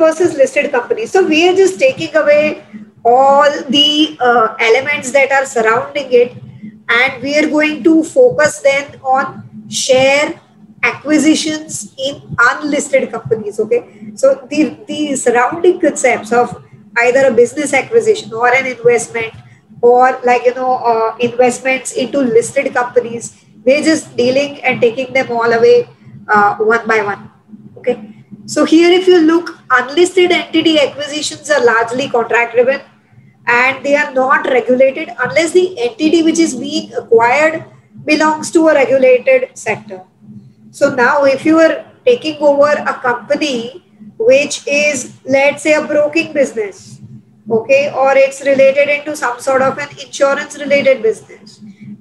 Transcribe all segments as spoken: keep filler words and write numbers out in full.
versus listed company. So we are just taking away all the uh, elements that are surrounding it, and we are going to focus then on share acquisitions in unlisted companies. Okay, so the the surrounding concepts of either a business acquisition or an investment, or like you know uh, investments into listed companies, we're just dealing and taking them all away uh, one by one. Okay, so here if you look, unlisted entity acquisitions are largely contract driven, and they are not regulated unless the entity which is being acquired belongs to a regulated sector. So now if you are taking over a company which is, let's say, a broking business, okay, or it's related into some sort of an insurance related business,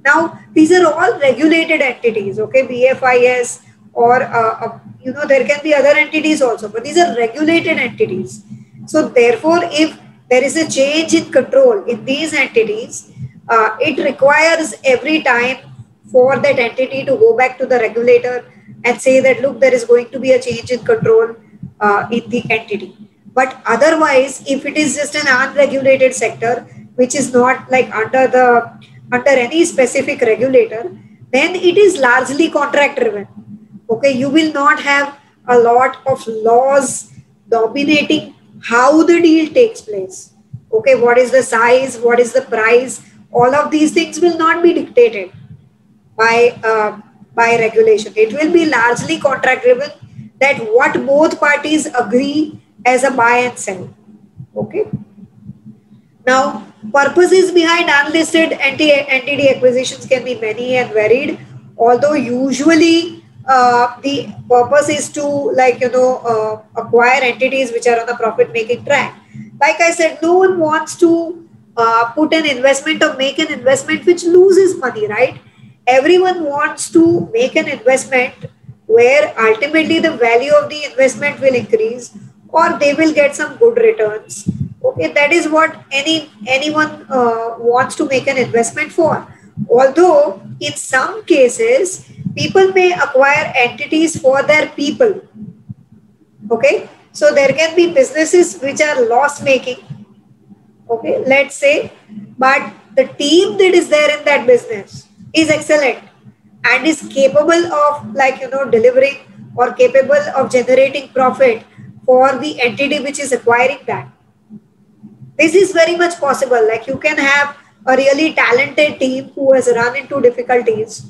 now these are all regulated entities, okay, B F I S or uh, uh, you know there can be other entities also, but these are regulated entities. So therefore if there is a change in control in these entities, uh, it requires every time for that entity to go back to the regulator and say that look, there is going to be a change in control uh, in the entity. But otherwise, if it is just an unregulated sector which is not like under the under any specific regulator, then it is largely contract driven. Okay, you will not have a lot of laws dominating how the deal takes place. Okay, what is the size, what is the price, all of these things will not be dictated by uh, by regulation. It will be largely contract driven, that what both parties agree as a buy and sell. Okay, now purposes behind unlisted entity acquisitions can be many and varied, although usually uh, the purpose is to like you know uh, acquire entities which are on the profit making track. Like I said, no one wants to uh, put an investment or make an investment which loses money, right? Everyone wants to make an investment where ultimately the value of the investment will increase, or they will get some good returns. Okay, that is what any anyone uh, wants to make an investment for. Although in some cases people may acquire entities for their people. Okay, so there can be businesses which are loss making, okay, let's say, but the team that is there in that business is excellent and is capable of like you know delivering or capable of generating profit for the entity which is acquiring that. This is very much possible. Like you can have a really talented team who has run into difficulties,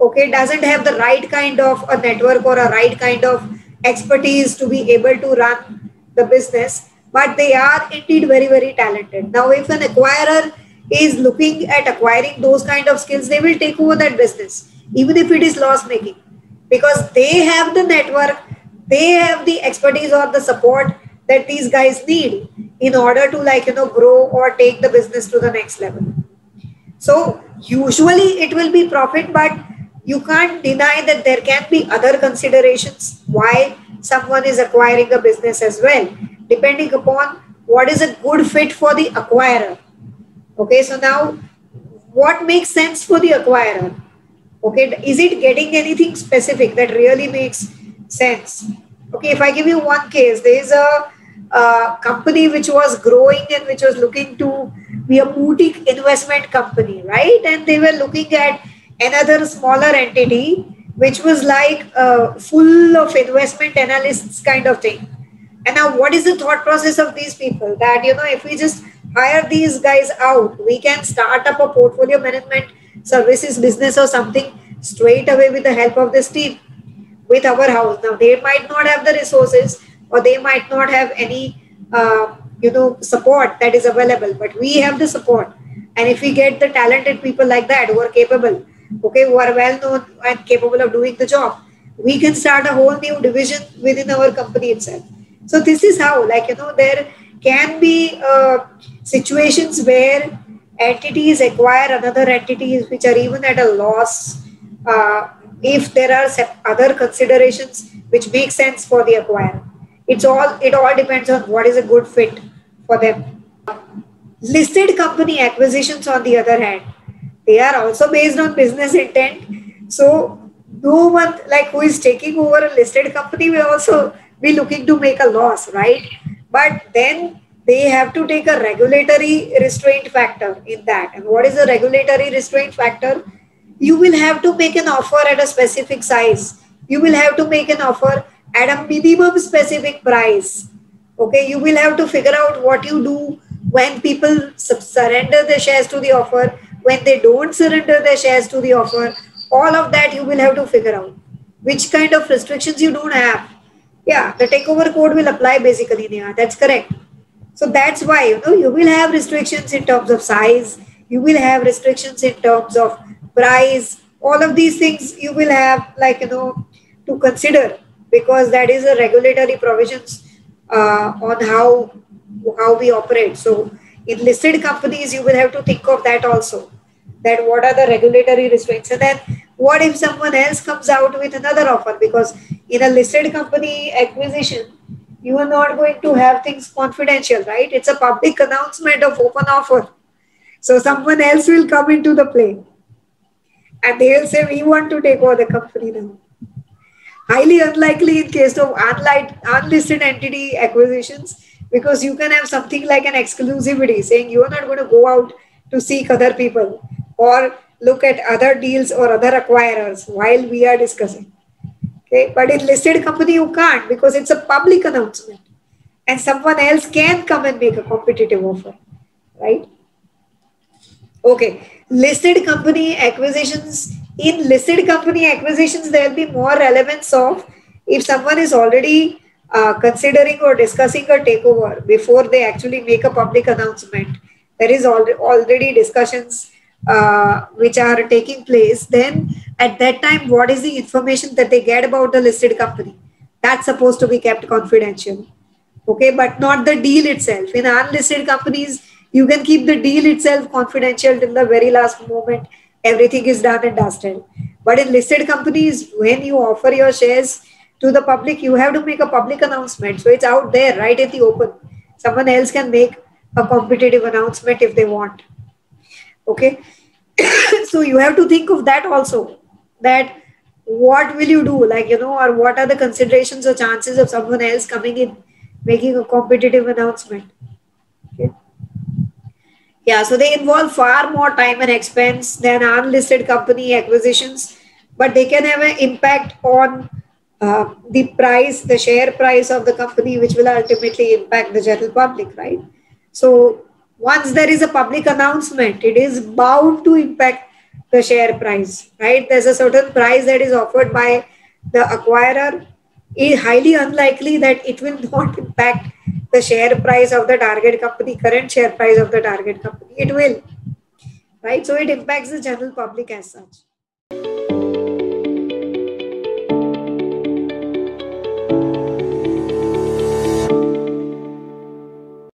okay, doesn't have the right kind of a network or a right kind of expertise to be able to run the business, but they are indeed very very talented. Now if an acquirer is looking at acquiring those kind of skills, they will take over that business even if it is loss making, because they have the network, they have the expertise or the support that these guys need in order to like you know grow or take the business to the next level. So usually it will be profit, but you can't deny that there can be other considerations why someone is acquiring a business as well, depending upon what is a good fit for the acquirer. Okay, so now what makes sense for the acquirer? Okay, is it getting anything specific that really makes sense? Okay, if I give you one case, there is a, a company which was growing and which was looking to be a boutique investment company, right? And they were looking at another smaller entity which was like uh, full of investment analysts kind of thing. And now what is the thought process of these people? That, you know, if we just hire these guys out, we can start up a portfolio management services business or something straight away with the help of this team, with our house. Now they might not have the resources, or they might not have any uh, you know support that is available, but we have the support. And if we get the talented people like that who are capable, okay, who are well known and capable of doing the job, we can start a whole new division within our company itself. So this is how, like you know there can be uh, situations where entities acquire another entities which are even at a loss, uh, if there are other considerations which make sense for the acquirer. It's all it all depends on what is a good fit for them. Listed company acquisitions, on the other hand, they are also based on business intent. So no one like who is taking over a listed company will also be looking to make a loss, right? But then they have to take a regulatory restraint factor in that. And what is a regulatory restraint factor? You will have to make an offer at a specific size. You will have to make an offer at a minimum specific price. Okay, you will have to figure out what you do when people surrender their shares to the offer, when they don't surrender their shares to the offer. All of that you will have to figure out. Which kind of restrictions you don't have. Yeah, the takeover code will apply basically, Neha. That's correct. So that's why, you know, you will have restrictions in terms of size. You will have restrictions in terms of price. All of these things you will have, like, you know, to consider, because that is a regulatory provisions uh, on how, how we operate. So in listed companies, you will have to think of that also. That what are the regulatory restraints, and then what if someone else comes out with another offer? Because in a listed company acquisition, you are not going to have things confidential, right? It's a public announcement of open offer. So someone else will come into the play and they'll say, we want to take over the company now. Highly unlikely in case of unlisted entity acquisitions, because you can have something like an exclusivity saying you are not going to go out to seek other people or look at other deals or other acquirers while we are discussing. Okay, but in listed company you can't, because it's a public announcement and someone else can come and make a competitive offer, right? Okay, listed company acquisitions. In listed company acquisitions, there will be more relevance of if someone is already uh, considering or discussing a takeover before they actually make a public announcement. There is already discussions uh, which are taking place. Then at that time, what is the information that they get about the listed company? That's supposed to be kept confidential. Okay, but not the deal itself. In unlisted companies, you can keep the deal itself confidential till the very last moment. Everything is done and dusted. But in listed companies, when you offer your shares to the public, you have to make a public announcement. So it's out there, right at the open. Someone else can make a competitive announcement if they want. Okay. So you have to think of that also, that what will you do, like, you know, or what are the considerations or chances of someone else coming in, making a competitive announcement. Okay. Yeah. So they involve far more time and expense than unlisted company acquisitions, but they can have an impact on uh, the price, the share price of the company, which will ultimately impact the general public, right? So once there is a public announcement, it is bound to impact the share price, right? There's a certain price that is offered by the acquirer. It's highly unlikely that it will not impact the share price of the target company, current share price of the target company. It will, right? So it impacts the general public as such.